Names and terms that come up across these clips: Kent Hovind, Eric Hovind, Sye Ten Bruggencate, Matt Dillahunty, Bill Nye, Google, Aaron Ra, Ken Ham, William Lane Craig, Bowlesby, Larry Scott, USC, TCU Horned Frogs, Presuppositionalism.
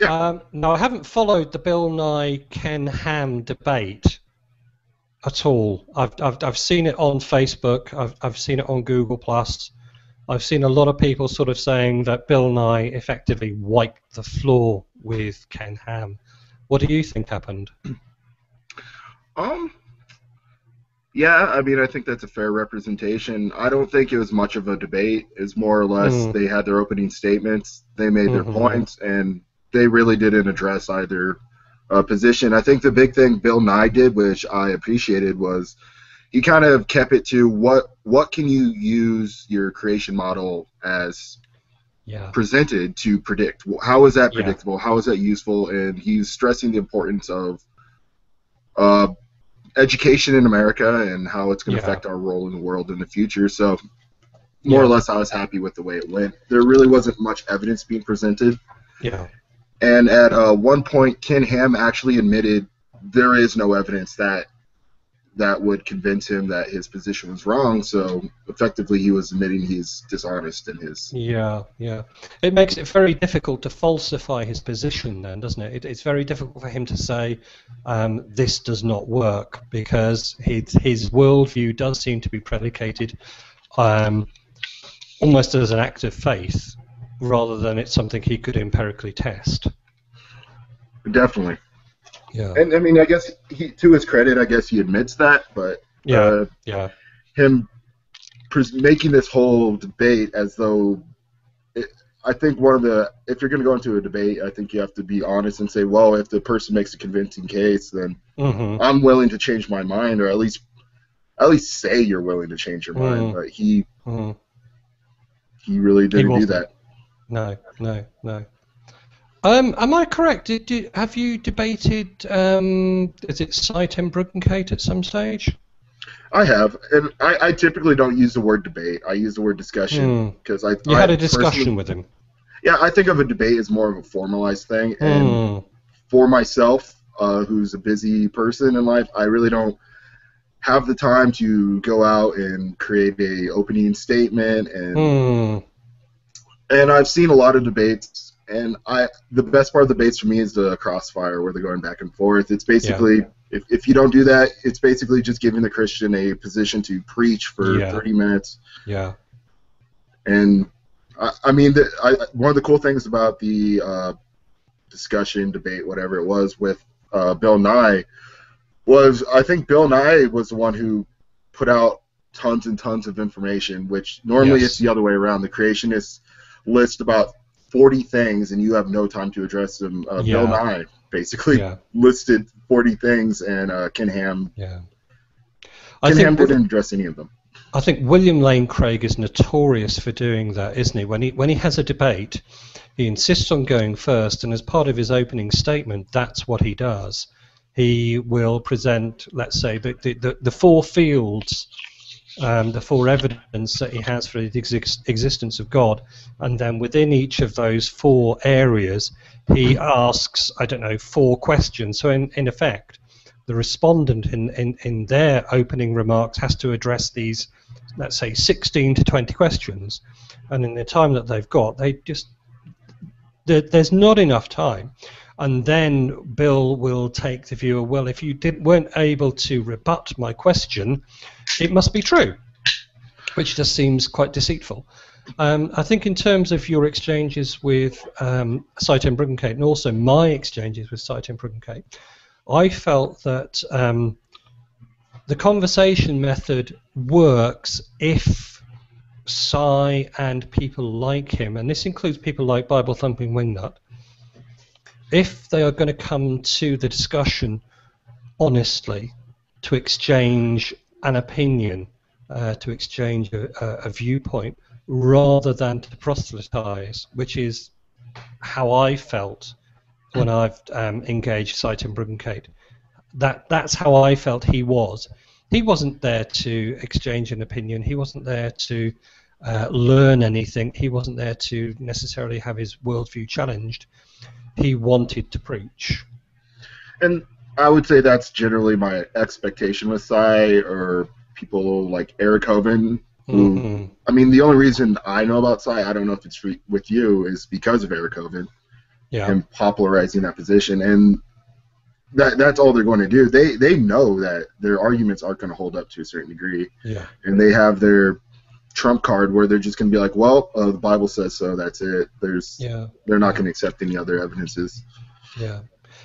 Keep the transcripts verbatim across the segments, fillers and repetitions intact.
Yeah. Um, now, I haven't followed the Bill Nye Ken Ham debate at all. I've I've I've seen it on Facebook. I've I've seen it on Google Plus. I've seen a lot of people sort of saying that Bill Nye effectively wiped the floor with Ken Ham. What do you think happened? Um. Yeah, I mean, I think that's a fair representation. I don't think it was much of a debate. It's more or less mm. they had their opening statements, they made their mm-hmm. points, and they really didn't address either uh, position. I think the big thing Bill Nye did, which I appreciated, was he kind of kept it to what what can you use your creation model as yeah. presented to predict? How is that predictable? Yeah. How is that useful? And he's stressing the importance of uh, education in America and how it's going to yeah. affect our role in the world in the future. So more yeah. or less I was happy with the way it went. There really wasn't much evidence being presented. Yeah. And at uh, one point, Ken Ham actually admitted there is no evidence that that would convince him that his position was wrong. So effectively he was admitting he's dishonest in his... Yeah, yeah. It makes it very difficult to falsify his position then, doesn't it? it it's very difficult for him to say, um, this does not work, because his, his worldview does seem to be predicated um, almost as an act of faith, rather than it's something he could empirically test. Definitely. Yeah. And I mean, I guess he, to his credit, I guess he admits that, but yeah, uh, yeah, him pres making this whole debate as though, it, I think one of the, if you're going to go into a debate, I think you have to be honest and say, well, if the person makes a convincing case, then mm-hmm. I'm willing to change my mind, or at least, at least say you're willing to change your mm-hmm. mind. But he, mm-hmm. he really didn't he do that. No, no, no. Um, am I correct? Did, did, have you debated, um, is it Sye Ten Bruggencate at some stage? I have, and I, I typically don't use the word debate. I use the word discussion. because mm. I You I had a discussion with him. Yeah, I think of a debate as more of a formalized thing, and mm. for myself, uh, who's a busy person in life, I really don't have the time to go out and create a opening statement, and, mm. and I've seen a lot of debates. And I, the best part of the debates for me is the crossfire, where they're going back and forth. It's basically, yeah. if, if you don't do that, it's basically just giving the Christian a position to preach for yeah. thirty minutes. Yeah. And, I, I mean, the, I, one of the cool things about the uh, discussion, debate, whatever it was, with uh, Bill Nye was, I think Bill Nye was the one who put out tons and tons of information, which normally yes. it's the other way around. The creationists list about forty things, and you have no time to address them. Uh, yeah. Bill Nye basically yeah. listed forty things, and uh, Ken Ham, yeah. I Ken think Ham didn't address any of them. I think William Lane Craig is notorious for doing that, isn't he? When he when he has a debate, he insists on going first, and as part of his opening statement, that's what he does. He will present, let's say, the the, the four fields. Um, the four evidence that he has for the ex existence of God, and then within each of those four areas he asks, I don't know, four questions. So in, in effect, the respondent in, in, in their opening remarks has to address these, let's say, sixteen to twenty questions, and in the time that they've got, they just, there, there's not enough time. And then Bill will take the viewer, well, if you didn't, weren't able to rebut my question, it must be true, which just seems quite deceitful. Um, I think in terms of your exchanges with um, Sye Ten Bruggencate, and also my exchanges with Sye Ten Bruggencate, I felt that um, the conversation method works if Sye and people like him, and this includes people like Bible Thumping Wingnut, if they are going to come to the discussion honestly, to exchange an opinion, uh, to exchange a, a viewpoint, rather than to proselytize, which is how I felt when I've um, engaged Sye Ten Bruggencate. That, that's how I felt he was. He wasn't there to exchange an opinion. He wasn't there to uh, learn anything. He wasn't there to necessarily have his worldview challenged. He wanted to preach. And I would say that's generally my expectation with Sye, or people like Eric Hovind. Who, mm-hmm. I mean, the only reason I know about Sye, I don't know if it's with you, is because of Eric Hovind. yeah. and popularizing that position. And that that's all they're going to do. They they know that their arguments aren't going to hold up to a certain degree. Yeah. And they have their trump card where they're just going to be like, well, uh, the Bible says so, that's it. There's yeah. They're not yeah. going to accept any other evidences. Yeah.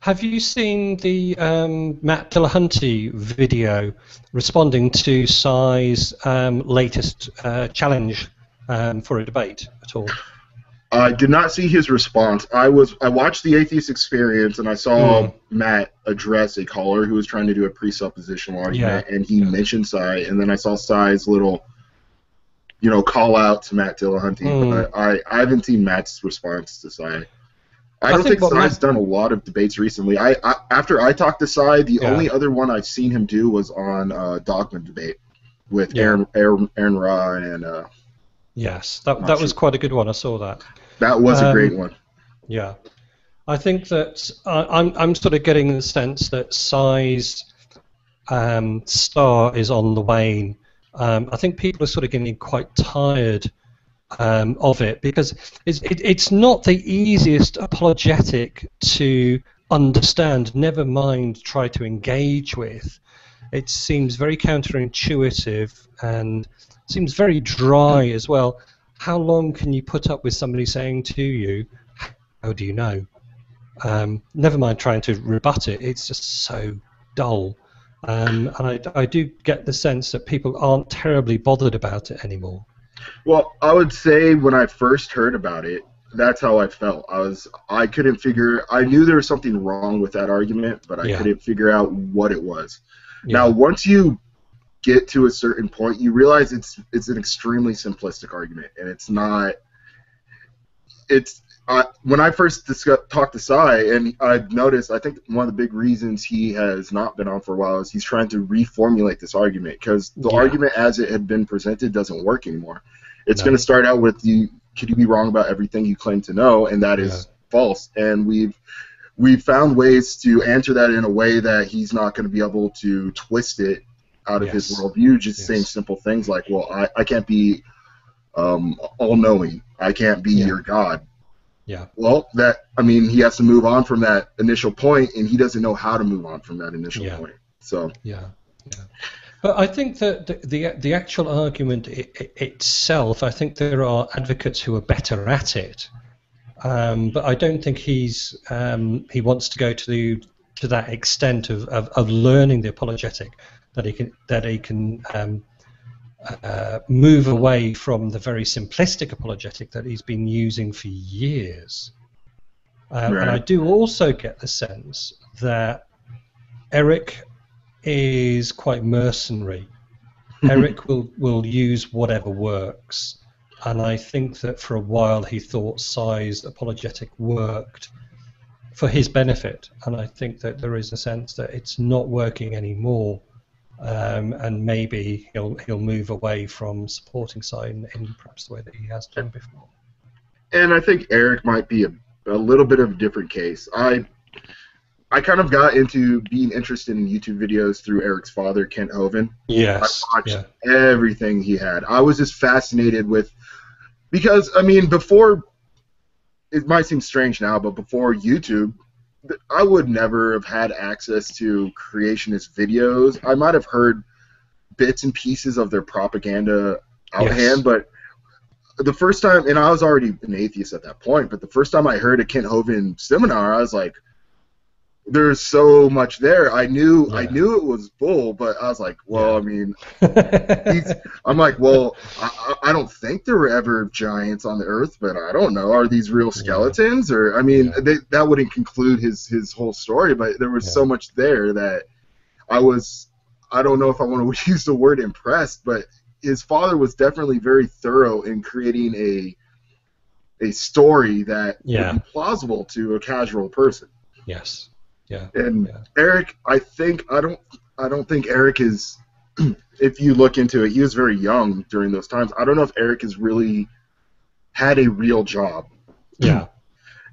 Have you seen the um, Matt Dillahunty video responding to Sye's um, latest uh, challenge um, for a debate at all? I did not see his response. I was I watched The Atheist Experience, and I saw mm. Matt address a caller who was trying to do a presuppositional argument, yeah. and he yeah. mentioned Sye, and then I saw Sye's little, you know, call out to Matt Dillahunty. Mm. But I, I haven't seen Matt's response to Sye. I don't I think, think Sye's Matt... done a lot of debates recently. I, I after I talked to Sye, the yeah. only other one I've seen him do was on uh, Dogma Debate with yeah. Aaron, Aaron Aaron Ra and. Uh, yes, that that sure. was quite a good one. I saw that. That was um, a great one. Yeah, I think that uh, I'm I'm sort of getting the sense that Sye's um, star is on the wane. Um, I think people are sort of getting quite tired. Um, of it, because it's, it, it's not the easiest apologetic to understand, never mind try to engage with. It seems very counterintuitive and seems very dry as well. How long can you put up with somebody saying to you, how do you know? Um, never mind trying to rebut it, it's just so dull. Um, and I, I do get the sense that people aren't terribly bothered about it anymore. Well, I would say when I first heard about it, that's how I felt. I was, I couldn't figure, I knew there was something wrong with that argument, but I yeah. couldn't figure out what it was. Yeah. Now, once you get to a certain point, you realize it's it's an extremely simplistic argument, and it's not, it's, I, when I first discuss, talked to Sye, and I noticed, I think one of the big reasons he has not been on for a while is he's trying to reformulate this argument, because the yeah. argument as it had been presented doesn't work anymore. It's no. going to start out with, you, could you be wrong about everything you claim to know, and that yeah. is false. And we've, we've found ways to answer that in a way that he's not going to be able to twist it out of yes. his worldview, just yes. saying simple things like, well, I, I can't be um, all-knowing, I can't be yeah. your God. Yeah. Well, that I mean, he has to move on from that initial point, and he doesn't know how to move on from that initial yeah. point. So. Yeah. Yeah. But I think that the the, the actual argument I itself, I think there are advocates who are better at it. Um, but I don't think he's um, he wants to go to the, to that extent of, of, of learning the apologetic that he can that he can um, Uh, move away from the very simplistic apologetic that he's been using for years. Um, right. And I do also get the sense that Eric is quite mercenary. Eric will, will use whatever works. And I think that for a while he thought Sye's apologetic worked for his benefit. And I think that there is a sense that it's not working anymore. Um, and maybe he'll he'll move away from supporting Sye in, in perhaps the way that he has done before. And I think Eric might be a, a little bit of a different case. I I kind of got into being interested in YouTube videos through Eric's father, Kent Hovind. Yes. I watched yeah. everything he had. I was just fascinated with, because I mean, before, it might seem strange now, but before YouTube, I would never have had access to creationist videos. I might have heard bits and pieces of their propaganda out yes. hand, but the first time, and I was already an atheist at that point, but the first time I heard a Kent Hovind seminar, I was like, there's so much there. I knew yeah. I knew it was bull, but I was like, well, yeah. I mean, he's, I'm like, well, I, I don't think there were ever giants on the earth, but I don't know. Are these real skeletons? Yeah. Or I mean, yeah. they, that wouldn't conclude his, his whole story, but there was yeah. so much there that I was, I don't know if I want to use the word impressed, but his father was definitely very thorough in creating a a story that yeah. would be plausible to a casual person. Yes. Yeah, and yeah. Eric, I think I don't, I don't think Eric is. If you look into it, he was very young during those times. I don't know if Eric has really had a real job. Yeah,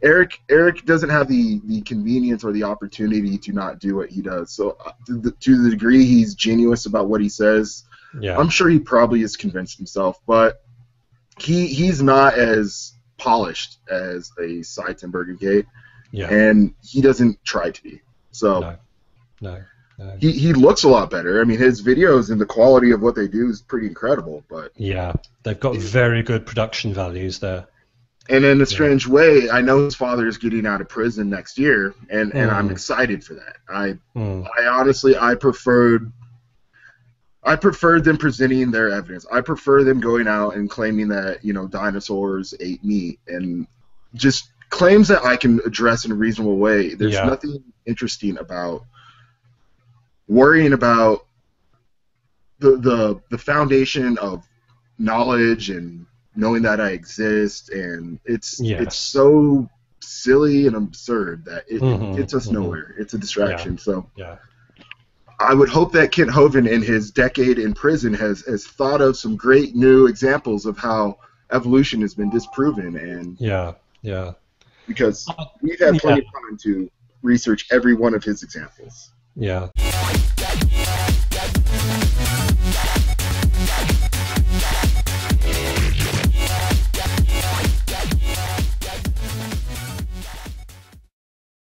Eric, Eric doesn't have the the convenience or the opportunity to not do what he does. So to the, to the degree he's genuine about what he says, yeah. I'm sure he probably has convinced himself, but he he's not as polished as a Sye Ten Bruggencate, yeah. and he doesn't try to be. So no. No. No. He he looks a lot better. I mean, his videos and the quality of what they do is pretty incredible. But yeah, they've got very good production values there. And in a strange yeah. way, I know his father is getting out of prison next year, and, mm. and I'm excited for that. I mm. I honestly I preferred I preferred them presenting their evidence. I prefer them going out and claiming that, you know, dinosaurs ate meat and just claims that I can address in a reasonable way. There's yeah. nothing interesting about worrying about the the the foundation of knowledge and knowing that I exist, and it's yes. it's so silly and absurd that it mm-hmm, gets us mm-hmm. nowhere. It's a distraction. Yeah. So yeah. I would hope that Kent Hovind in his decade in prison has, has thought of some great new examples of how evolution has been disproven. And yeah, yeah. Because we've had plenty yeah. of time to research every one of his examples. Yeah.